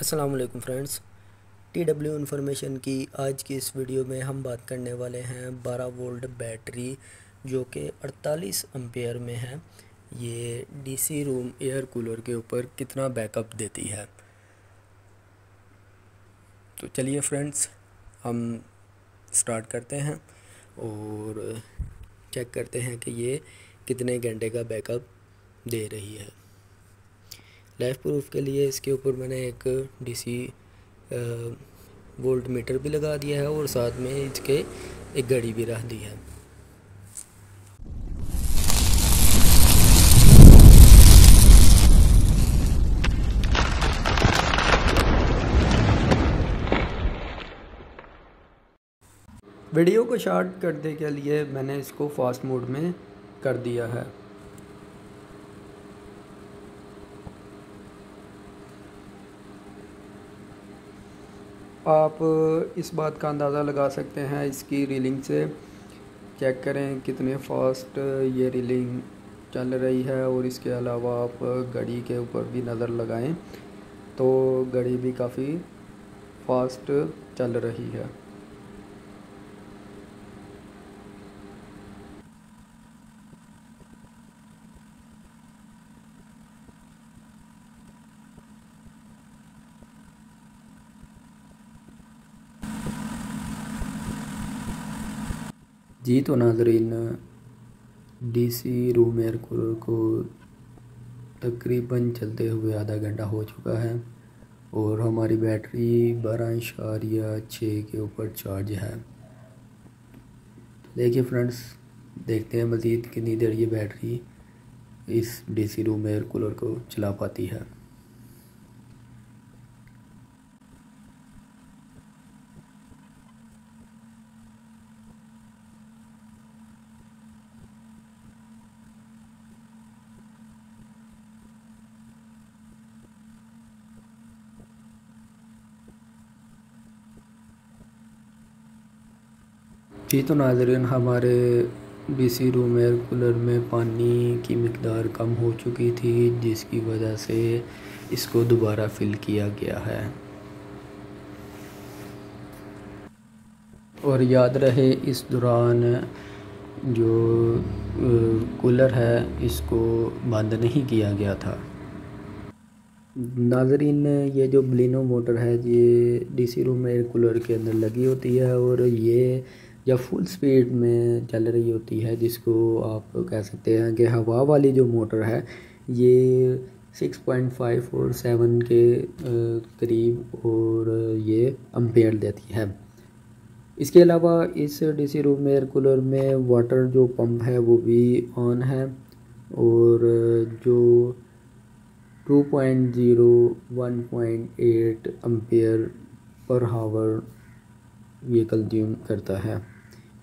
अस्सलाम वालेकुम friends, TW information की आज की इस वीडियो में हम बात करने वाले हैं 12 वोल्ट बैटरी जो कि 48 एम्पेयर में है। ये डीसी रूम एयर कूलर के ऊपर कितना बैकअप देती है। तो चलिए फ्रेंड्स, हम स्टार्ट करते हैं और चेक करते हैं कि ये कितने घंटे का बैकअप दे रही है। लाइफ प्रूफ के लिए इसके ऊपर मैंने एक डीसी वोल्ट मीटर भी लगा दिया है और साथ में इसके एक घड़ी भी रख दी है। वीडियो को शॉर्ट करने के लिए मैंने इसको फास्ट मोड में कर दिया है। आप इस बात का अंदाज़ा लगा सकते हैं इसकी रीलिंग से। चेक करें कितने फास्ट ये रीलिंग चल रही है। और इसके अलावा आप घड़ी के ऊपर भी नज़र लगाएं तो घड़ी भी काफ़ी फास्ट चल रही है। जी तो नाज़रीन, डीसी रूम एयर कूलर को तकरीबन चलते हुए आधा घंटा हो चुका है और हमारी बैटरी 12.6 के ऊपर चार्ज है। देखिए फ्रेंड्स, देखते हैं मज़ीद कितनी देर ये बैटरी इस डीसी रूम एयर कूलर को चला पाती है। जी तो नाज़रीन, हमारे डीसी रूम एयर कूलर में पानी की मकदार कम हो चुकी थी जिसकी वजह से इसको दोबारा फिल किया गया है। और याद रहे, इस दौरान जो कूलर है इसको बंद नहीं किया गया था। नाज़रीन, ये जो ब्लिनो मोटर है ये डीसी रूम एयर कूलर के अंदर लगी होती है और ये या फुल स्पीड में चल रही होती है, जिसको आप कह सकते हैं कि हवा वाली जो मोटर है ये 6.5 और 7 के करीब और ये एम्पेयर देती है। इसके अलावा इस डीसी रूम एयर कूलर में वाटर जो पंप है वो भी ऑन है और जो 2.0 1.8 एम्पेयर पर हावर ये कंज्यूम करता है।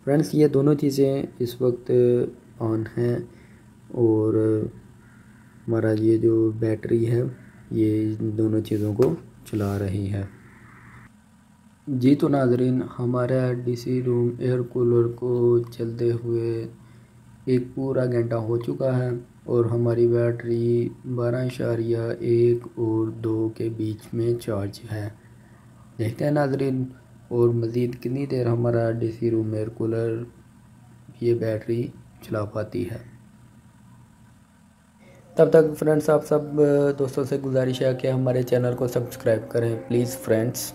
फ्रेंड्स, ये दोनों चीज़ें इस वक्त ऑन हैं और हमारा ये जो बैटरी है ये दोनों चीज़ों को चला रही है। जी तो नाज़रीन, हमारा डीसी रूम एयर कूलर को चलते हुए एक पूरा घंटा हो चुका है और हमारी बैटरी 12.1 और 2 के बीच में चार्ज है। देखते हैं नाज़रीन और मज़ीद कितनी देर हमारा डीसी रूम एयर कूलर ये बैटरी चला पाती है। तब तक फ्रेंड्स, आप सब दोस्तों से गुजारिश है कि हमारे चैनल को सब्सक्राइब करें प्लीज़ फ्रेंड्स।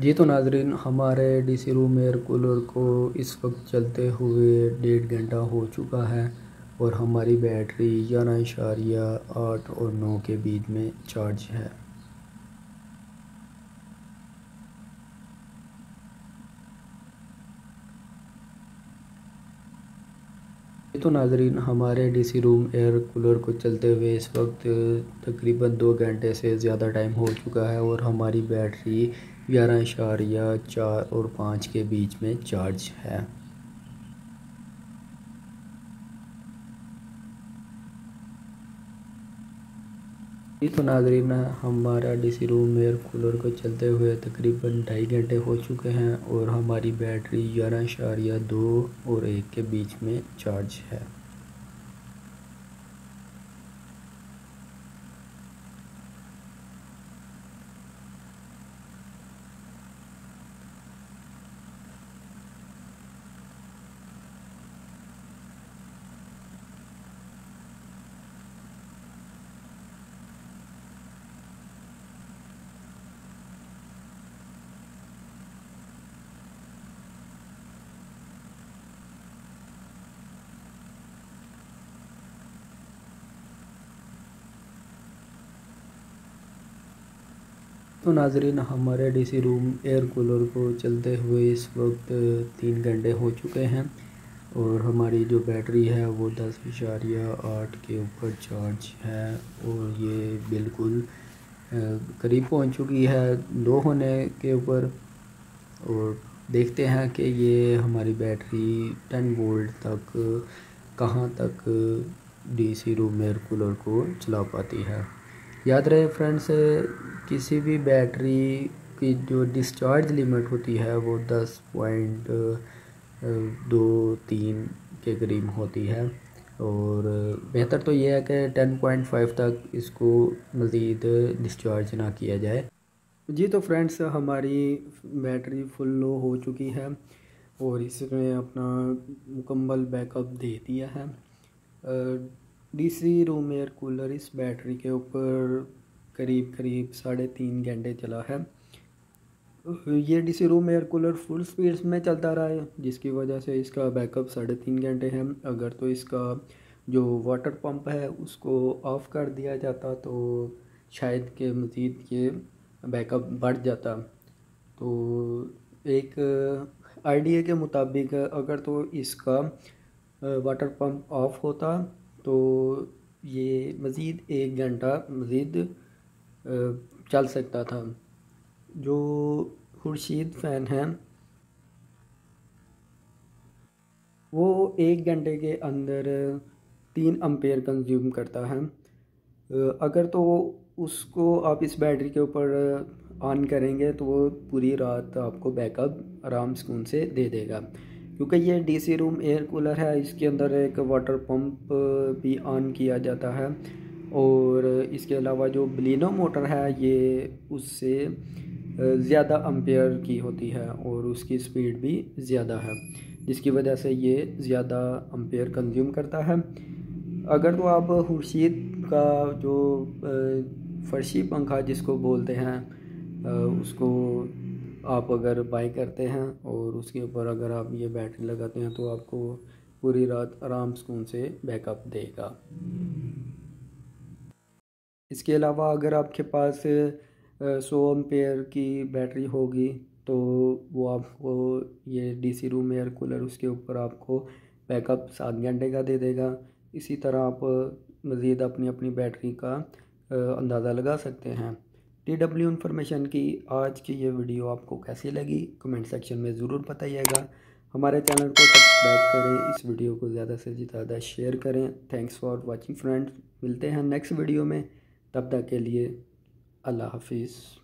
जी तो नाज़रीन, हमारे डीसी रूम एयर कूलर को इस वक्त चलते हुए 1.5 घंटा हो चुका है और हमारी बैटरी 11.8 और 9 के बीच में चार्ज है। तो नाज़रीन, हमारे डीसी रूम एयर कूलर को चलते हुए इस वक्त तकरीबन 2 घंटे से ज़्यादा टाइम हो चुका है और हमारी बैटरी 11.4 और 5 के बीच में चार्ज है। जी तो नाज़रीन, हमारा डीसी रूम एयर कूलर को चलते हुए तकरीबन 2.5 घंटे हो चुके हैं और हमारी बैटरी 11.2 और 1 के बीच में चार्ज है। तो नाजरीन, हमारे डीसी रूम एयर कूलर को चलते हुए इस वक्त 3 घंटे हो चुके हैं और हमारी जो बैटरी है वो 10.8 के ऊपर चार्ज है और ये बिल्कुल करीब पहुंच चुकी है 2 होने के ऊपर। और देखते हैं कि ये हमारी बैटरी 10 वोल्ट तक कहां तक डीसी रूम एयर कूलर को चला पाती है। याद रहे फ्रेंड्स, किसी भी बैटरी की जो डिस्चार्ज लिमिट होती है वो 10.23 के करीब होती है और बेहतर तो ये है कि 10.5 तक इसको मज़ीद डिस्चार्ज ना किया जाए। जी तो फ्रेंड्स, हमारी बैटरी फुल लो हो चुकी है और इसमें अपना मुकम्मल बैकअप दे दिया है। डीसी रूम एयर कूलर इस बैटरी के ऊपर करीब 3.5 घंटे चला है। ये DC room air cooler full speeds में चलता रहा है, जिसकी वजह से इसका बैकअप 3.5 घंटे है। अगर तो इसका जो वाटर पंप है उसको ऑफ़ कर दिया जाता तो शायद के मज़ीद ये बैकअप बढ़ जाता। तो एक आइडिया के मुताबिक अगर तो इसका वाटर पंप ऑफ होता तो ये मज़ीद 1 घंटा मज़ीद चल सकता था। जो खुर्शीद फ़ैन हैं वो 1 घंटे के अंदर 3 एम्पेयर कंज्यूम करता है। अगर तो उसको आप इस बैटरी के ऊपर ऑन करेंगे तो वो पूरी रात आपको बैकअप आराम सुकून से दे देगा। क्योंकि ये डीसी रूम एयर कूलर है, इसके अंदर एक वाटर पंप भी ऑन किया जाता है और इसके अलावा जो बलिनो मोटर है ये उससे ज़्यादा एम्पेयर की होती है और उसकी स्पीड भी ज़्यादा है, जिसकी वजह से ये ज़्यादा एम्पेयर कंज्यूम करता है। अगर तो आप खुर्शीद का जो फर्शी पंखा जिसको बोलते हैं उसको आप अगर बाई करते हैं और उसके ऊपर अगर आप ये बैटरी लगाते हैं तो आपको पूरी रात आराम सुकून से बैकअप देगा। इसके अलावा अगर आपके पास 100 एम्पेयर की बैटरी होगी तो वो आपको ये डीसी रूम एयर कूलर उसके ऊपर आपको बैकअप 7 घंटे का दे देगा। इसी तरह आप मज़ीद अपनी बैटरी का अंदाज़ा लगा सकते हैं। TW इन्फॉर्मेशन की आज की ये वीडियो आपको कैसी लगी कमेंट सेक्शन में ज़रूर बताइएगा। हमारे चैनल को सब्सक्राइब करें, इस वीडियो को ज़्यादा से ज़्यादा शेयर करें। थैंक्स फॉर वाचिंग फ्रेंड्स, मिलते हैं नेक्स्ट वीडियो में, तब तक के लिए अल्लाह हाफिज़।